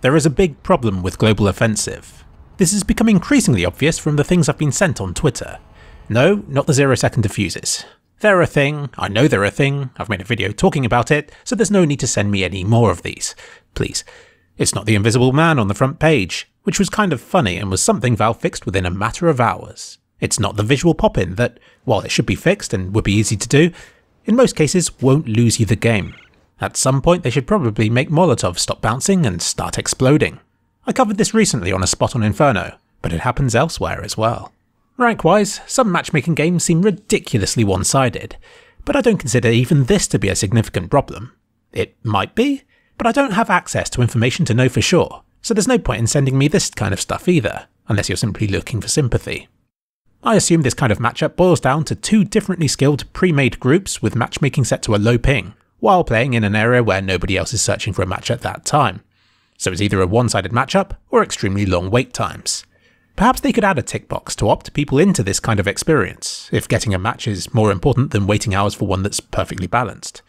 There is a big problem with global offensive. This has become increasingly obvious from the things I've been sent on Twitter. No, not the 0-second diffuses. They're a thing, I know they're a thing, I've made a video talking about it, so there's no need to send me any more of these. Please. It's not the invisible man on the front page, which was kind of funny and was something Valve fixed within a matter of hours. It's not the visual pop-in that, while it should be fixed and would be easy to do, in most cases won't lose you the game. At some point they should probably make Molotov stop bouncing and start exploding. I covered this recently on a spot on Inferno, but it happens elsewhere as well. Rank-wise, some matchmaking games seem ridiculously one-sided, but I don't consider even this to be a significant problem. It might be, but I don't have access to information to know for sure, so there's no point in sending me this kind of stuff either, unless you're simply looking for sympathy. I assume this kind of matchup boils down to two differently skilled pre-made groups with matchmaking set to a low ping, while playing in an area where nobody else is searching for a match at that time, so it's either a one-sided matchup or extremely long wait times. Perhaps they could add a tick box to opt people into this kind of experience, if getting a match is more important than waiting hours for one that's perfectly balanced.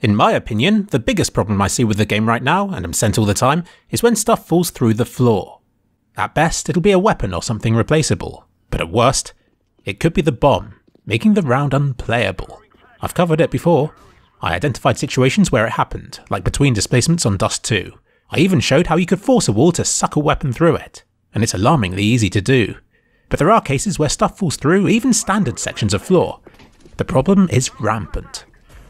In my opinion, the biggest problem I see with the game right now, and I'm sent all the time, is when stuff falls through the floor. At best, it'll be a weapon or something replaceable, but at worst, it could be the bomb, making the round unplayable. I've covered it before. I identified situations where it happened, like between displacements on Dust2. I even showed how you could force a wall to suck a weapon through it, and it's alarmingly easy to do. But there are cases where stuff falls through even standard sections of floor. The problem is rampant.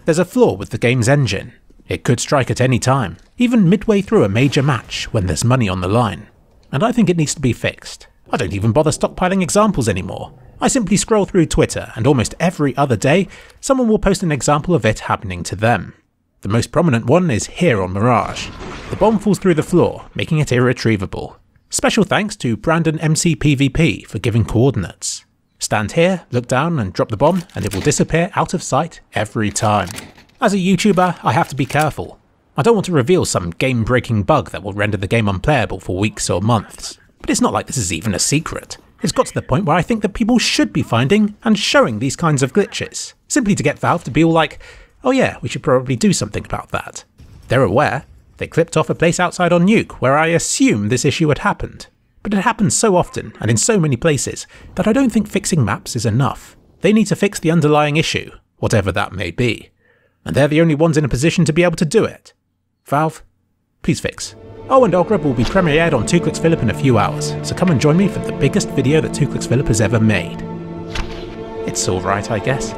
There's a flaw with the game's engine. It could strike at any time, even midway through a major match when there's money on the line. And I think it needs to be fixed. I don't even bother stockpiling examples anymore. I simply scroll through Twitter, and almost every other day, someone will post an example of it happening to them. The most prominent one is here on Mirage. The bomb falls through the floor, making it irretrievable. Special thanks to BrandonMCPVP for giving coordinates. Stand here, look down and drop the bomb, and it will disappear out of sight every time. As a YouTuber, I have to be careful. I don't want to reveal some game-breaking bug that will render the game unplayable for weeks or months. But it's not like this is even a secret. It's got to the point where I think that people should be finding and showing these kinds of glitches, simply to get Valve to be all like, oh yeah, we should probably do something about that. They're aware. They clipped off a place outside on Nuke where I assume this issue had happened. But it happens so often and in so many places that I don't think fixing maps is enough. They need to fix the underlying issue, whatever that may be. And they're the only ones in a position to be able to do it. Valve, please fix. Oh, and Ogreb will be premiered on 3kliksphilip in a few hours, so come and join me for the biggest video that 3kliksphilip has ever made. It's alright, I guess.